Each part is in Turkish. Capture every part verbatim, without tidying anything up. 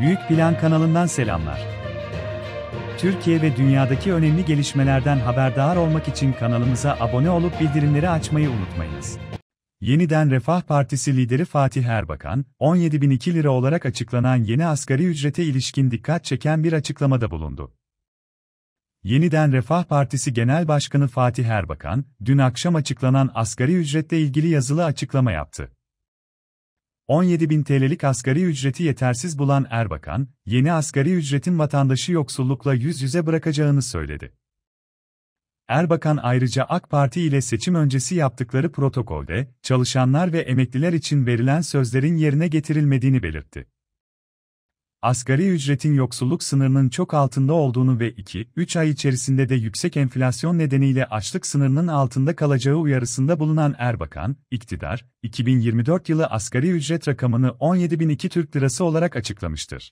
Büyük Plan kanalından selamlar. Türkiye ve dünyadaki önemli gelişmelerden haberdar olmak için kanalımıza abone olup bildirimleri açmayı unutmayınız. Yeniden Refah Partisi lideri Fatih Erbakan, on yedi bin iki lira olarak açıklanan yeni asgari ücrete ilişkin dikkat çeken bir açıklamada bulundu. Yeniden Refah Partisi Genel Başkanı Fatih Erbakan, dün akşam açıklanan asgari ücretle ilgili yazılı açıklama yaptı. on yedi bin T L'lik asgari ücreti yetersiz bulan Erbakan, yeni asgari ücretin vatandaşı yoksullukla yüz yüze bırakacağını söyledi. Erbakan ayrıca A K Parti ile seçim öncesi yaptıkları protokolde, çalışanlar ve emekliler için verilen sözlerin yerine getirilmediğini belirtti. Asgari ücretin yoksulluk sınırının çok altında olduğunu ve iki üç ay içerisinde de yüksek enflasyon nedeniyle açlık sınırının altında kalacağı uyarısında bulunan Erbakan, iktidar, iki bin yirmi dört yılı asgari ücret rakamını on yedi bin iki Türk Lirası olarak açıklamıştır.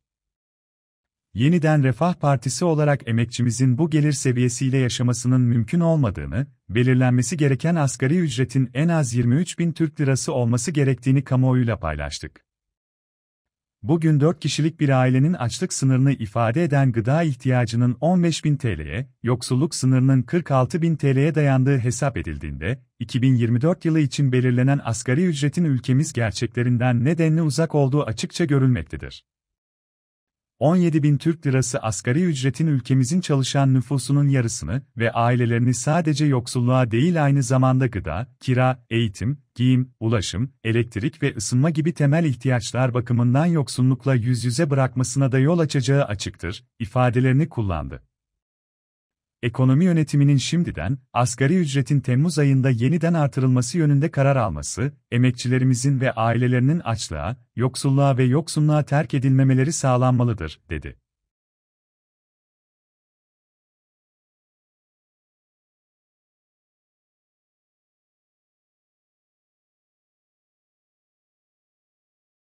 Yeniden Refah Partisi olarak emekçimizin bu gelir seviyesiyle yaşamasının mümkün olmadığını, belirlenmesi gereken asgari ücretin en az yirmi üç bin Türk Lirası olması gerektiğini kamuoyuyla paylaştık. Bugün dört kişilik bir ailenin açlık sınırını ifade eden gıda ihtiyacının on beş bin T L'ye, yoksulluk sınırının kırk altı bin T L'ye dayandığı hesap edildiğinde, iki bin yirmi dört yılı için belirlenen asgari ücretin ülkemiz gerçeklerinden ne denli uzak olduğu açıkça görülmektedir. on yedi bin Türk Lirası asgari ücretin ülkemizin çalışan nüfusunun yarısını ve ailelerini sadece yoksulluğa değil aynı zamanda gıda, kira, eğitim, giyim, ulaşım, elektrik ve ısınma gibi temel ihtiyaçlar bakımından yoksullukla yüz yüze bırakmasına da yol açacağı açıktır, ifadelerini kullandı. Ekonomi yönetiminin şimdiden, asgari ücretin Temmuz ayında yeniden artırılması yönünde karar alması, emekçilerimizin ve ailelerinin açlığa, yoksulluğa ve yoksunluğa terk edilmemeleri sağlanmalıdır, dedi.